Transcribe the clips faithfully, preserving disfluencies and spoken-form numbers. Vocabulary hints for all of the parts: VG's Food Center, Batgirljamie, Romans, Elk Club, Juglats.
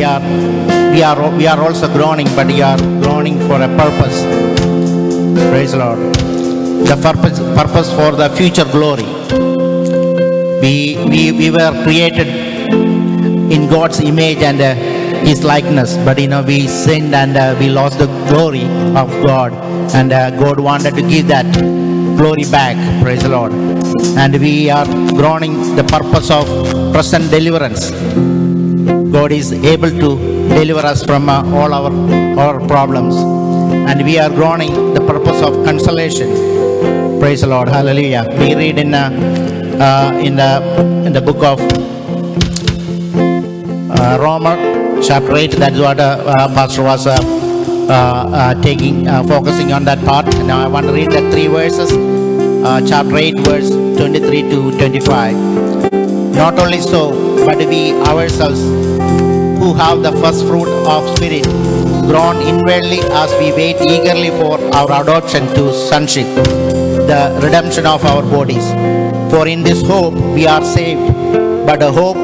we are we are we are also groaning, but we are groaning for a purpose. Praise the Lord. The purpose purpose for the future glory. We we we were created in God's image and uh, His likeness, but you know we sinned and uh, we lost the glory of God, and uh, God wanted to give that glory back. Praise the Lord. And we are groaning the purpose of present deliverance. God is able to deliver us from uh, all our our problems, and we are groaning the purpose of consolation. Praise the Lord. Hallelujah. We read in uh, uh, in the in the book of uh, Romans chapter eight. That's what uh, uh, Pastor was uh, uh, uh, taking uh, focusing on, that part. Now I want to read the three verses. Uh, chapter eight, verse twenty-three to twenty-five. Not only so, but we ourselves, who have the first fruit of Spirit, grown inwardly as we wait eagerly for our adoption to sonship, the redemption of our bodies. For in this hope we are saved, but a hope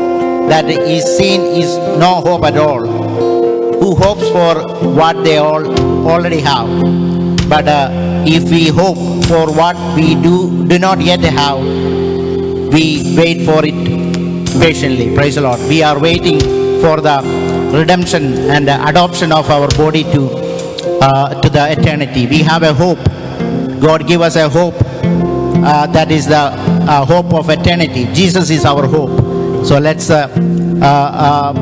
that is seen is no hope at all. Who hopes for what they all already have? But uh, if we hope for what we do do not yet have, we wait for it patiently. Praise the Lord. We are waiting for the redemption and the adoption of our body to uh, to the eternity. We have a hope. God give us a hope uh, that is the uh, hope of eternity. Jesus is our hope. So let's uh, uh, uh,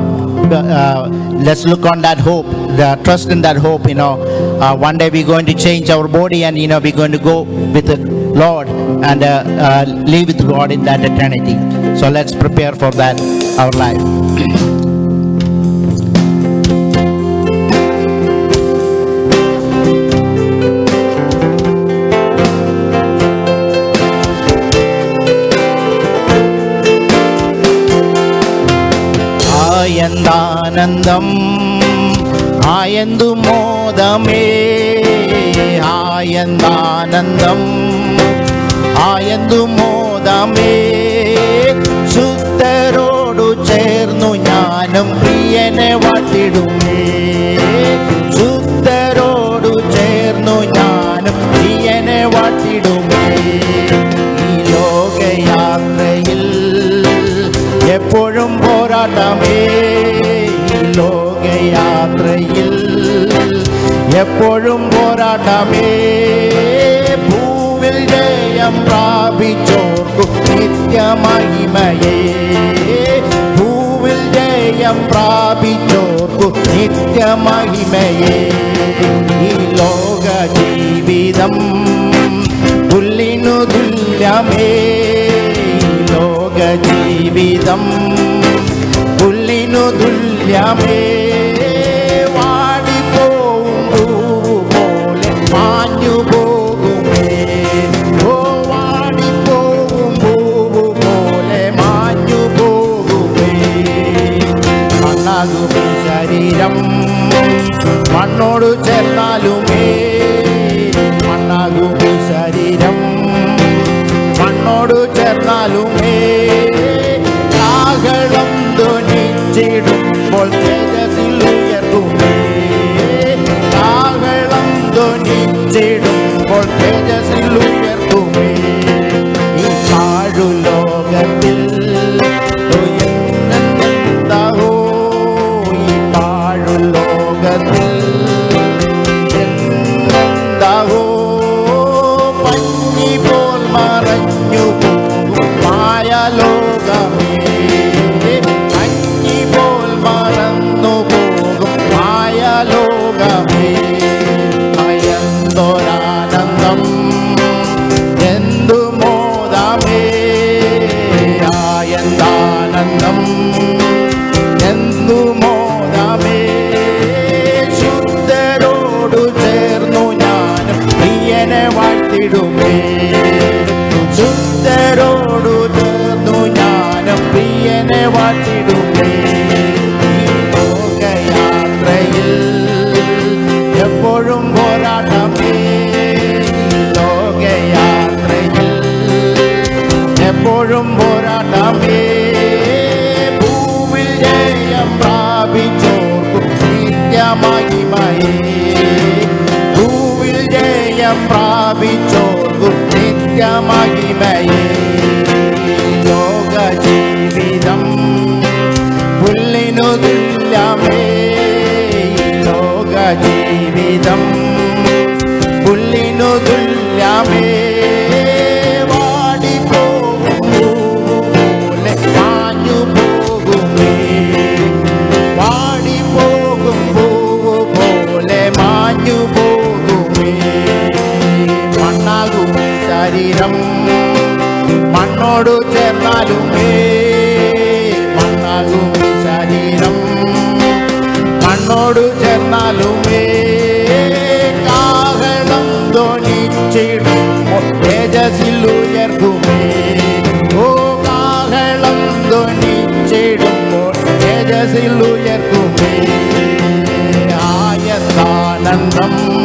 uh, let's look on that hope, the trust in that hope. You know, uh, one day we're going to change our body, and you know we're going to go with the Lord and uh, uh, live with God in that eternity. So let's prepare for that, our life. Ayandanandam, ayandu modame, ayandanandam, ayandu modame. ശുദ്ധരോടു ചേർന്നു ഞാനും പ്രിയനെ വാഴ്ത്തിടുമേ, ശുദ്ധരോടു ചേർന്നു ഞാനും പ്രിയനെ വാഴ്ത്തിടുമേ. ഈ ലോകയാത്രയിൽ എപ്പോഴും പോരാട്ടമേ, ഈ ലോകയാത്രയിൽ എപ്പോഴും പോരാട്ടമേ. ഭൂവിൽ ജയം പ്രാപിച്ചോർക്കും നിത്യമഹിമയേ, ഭൂവിൽ ജയം പ്രാപിച്ചോർക്കു നിത്യമഹിമയേ. ഈ ലോക ജീവിതം പുല്ലിനു തുല്യമേ, ലോക ജീവിതം പുല്ലിനു തുല്യമേ. വാടിപ്പോവും പൂവ് പോലെ മാഞ്ഞു പോകുമേ, ശരീരം മണ്ണോട് ചേർന്നാലുമേ, മണ്ണാകും ശരീരം മണ്ണോട് ചേർന്നാലുമേ. കാഹളം ധ്വനിച്ചിടുമ്പോൾ തേജസ്സിൽ ഉയർത്തുമേ, കാഹളം ധ്വനിച്ചിടുമ്പോൾ തേജസ്സിൽ ഉയർത്തുമേ. ഈ താഴുലോകത്തിൽ Boom will day I'm robbing. Come